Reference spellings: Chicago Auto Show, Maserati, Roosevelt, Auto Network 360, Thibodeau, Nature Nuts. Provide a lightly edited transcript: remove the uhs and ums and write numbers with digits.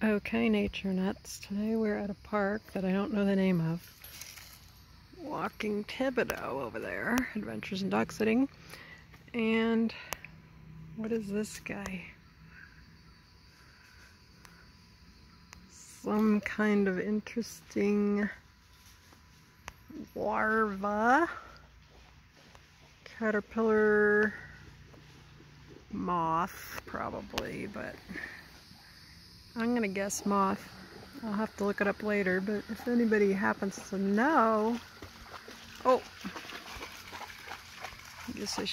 Okay, Nature Nuts, today we're at a park that I don't know the name of. Walking Thibodeau over there, Adventures in Dog Sitting. And what is this guy? Some kind of interesting larva, caterpillar, moth probably, but I'm gonna guess moth. I'll have to look it up later, but if anybody happens to know, oh, I guess I should.